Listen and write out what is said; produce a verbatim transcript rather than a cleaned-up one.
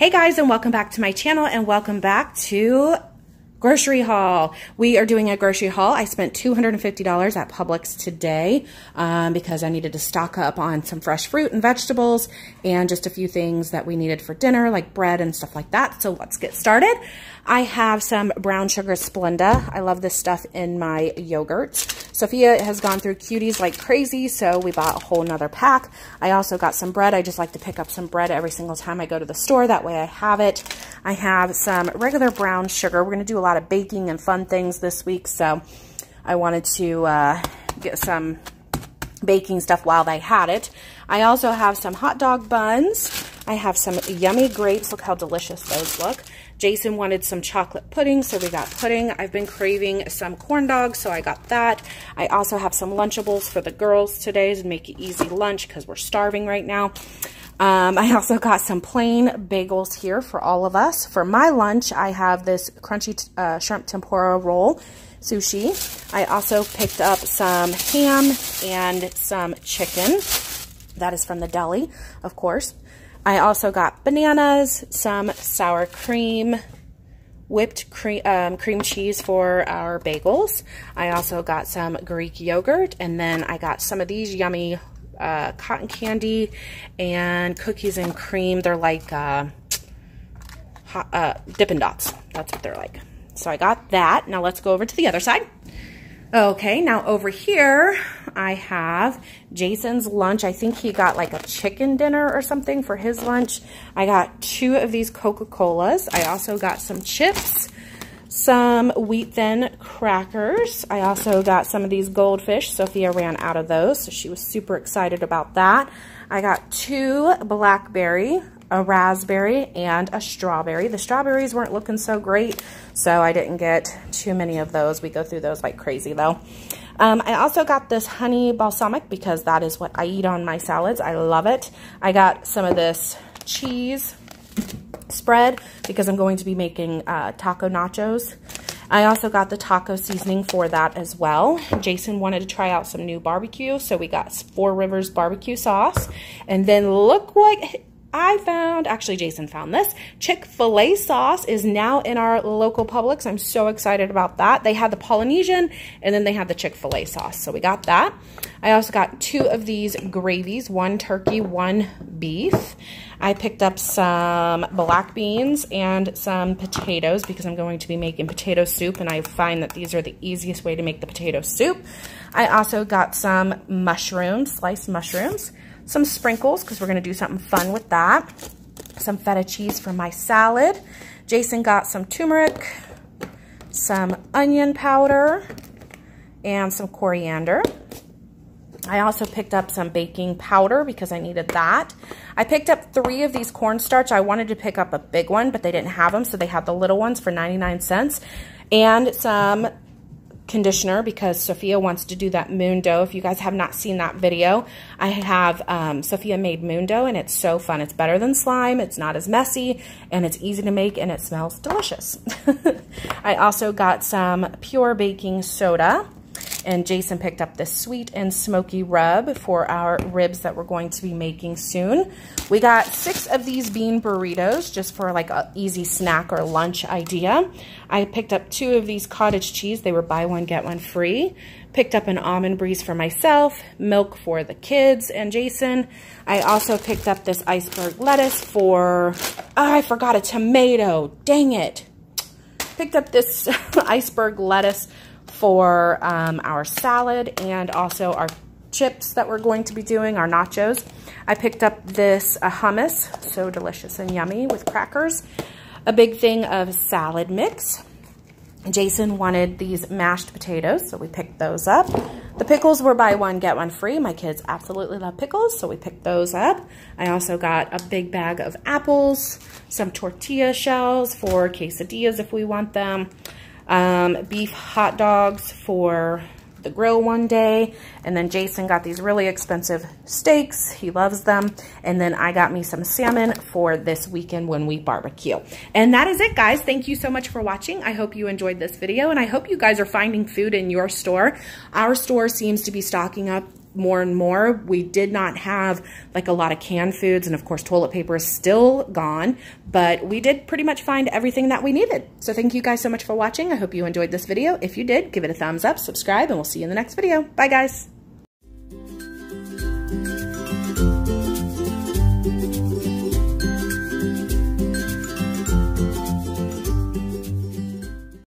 Hey guys, and welcome back to my channel, and welcome back to grocery haul. We are doing a grocery haul. I spent two hundred fifty dollars at Publix today um, because I needed to stock up on some fresh fruit and vegetables and just a few things that we needed for dinner, like bread and stuff like that. So let's get started. I have some brown sugar Splenda. I love this stuff in my yogurt. Sophia has gone through cuties like crazy, so we bought a whole nother pack. I also got some bread. I just like to pick up some bread every single time I go to the store. That way I have it. I have some regular brown sugar. We're going to do a lot of baking and fun things this week, so I wanted to uh, get some baking stuff while they had it. I also have some hot dog buns. I have some yummy grapes. Look how delicious those look. Jason wanted some chocolate pudding, so we got pudding. I've been craving some corn dogs, so I got that. I also have some Lunchables for the girls today to make it easy lunch because we're starving right now. Um, I also got some plain bagels here for all of us. For my lunch, I have this crunchy uh, shrimp tempura roll sushi. I also picked up some ham and some chicken. That is from the deli, of course. I also got bananas, some sour cream, whipped cream, um, cream cheese for our bagels. I also got some Greek yogurt, and then I got some of these yummy uh, cotton candy and cookies and cream. They're like uh, hot, uh, Dippin' Dots. That's what they're like. So I got that. Now let's go over to the other side. Okay, now over here, I have Jason's lunch. I think he got like a chicken dinner or something for his lunch. I got two of these Coca-Colas. I also got some chips, some Wheat Thin crackers. I also got some of these goldfish. Sophia ran out of those, so she was super excited about that. I got two blackberry, a raspberry, and a strawberry. The strawberries weren't looking so great, so I didn't get too many of those. We go through those like crazy though. Um, I also got this honey balsamic because that is what I eat on my salads. I love it. I got some of this cheese spread because I'm going to be making uh, taco nachos. I also got the taco seasoning for that as well. Jason wanted to try out some new barbecue, so we got Four Rivers barbecue sauce. And then look what I found. Actually, Jason found this. Chick-fil-A sauce is now in our local Publix. I'm so excited about that. They had the Polynesian, and then they had the Chick-fil-A sauce, so we got that. I also got two of these gravies, one turkey, one beef. I picked up some black beans and some potatoes because I'm going to be making potato soup, and I find that these are the easiest way to make the potato soup. I also got some mushrooms, sliced mushrooms, some sprinkles because we're going to do something fun with that, some feta cheese for my salad. Jason got some turmeric, some onion powder, and some coriander. I also picked up some baking powder because I needed that. I picked up three of these cornstarch. I wanted to pick up a big one, but they didn't have them, so they had the little ones for ninety-nine cents, and some conditioner because Sophia wants to do that moon dough. If you guys have not seen that video, I have um, Sophia made moon dough, and it's so fun. It's better than slime. It's not as messy, and it's easy to make, and it smells delicious. I also got some pure baking soda, and Jason picked up this sweet and smoky rub for our ribs that we're going to be making soon. We got six of these bean burritos just for like an easy snack or lunch idea. I picked up two of these cottage cheese. They were buy one, get one free. Picked up an almond breeze for myself, milk for the kids and Jason. I also picked up this iceberg lettuce for, oh, I forgot a tomato. Dang it. Picked up this iceberg lettuce for um, our salad and also our chips that we're going to be doing, our nachos. I picked up this uh, hummus, so delicious and yummy with crackers. A big thing of salad mix. Jason wanted these mashed potatoes, so we picked those up. The pickles were buy one, get one free. My kids absolutely love pickles, so we picked those up. I also got a big bag of apples, some tortilla shells for quesadillas if we want them. Um, beef hot dogs for the grill one day. And then Jason got these really expensive steaks. He loves them. And then I got me some salmon for this weekend when we barbecue. And that is it, guys. Thank you so much for watching. I hope you enjoyed this video, and I hope you guys are finding food in your store. Our store seems to be stocking up more and more. We did not have like a lot of canned foods, and of course toilet paper is still gone, but we did pretty much find everything that we needed. So thank you guys so much for watching. I hope you enjoyed this video. If you did, give it a thumbs up, subscribe, and we'll see you in the next video. Bye guys.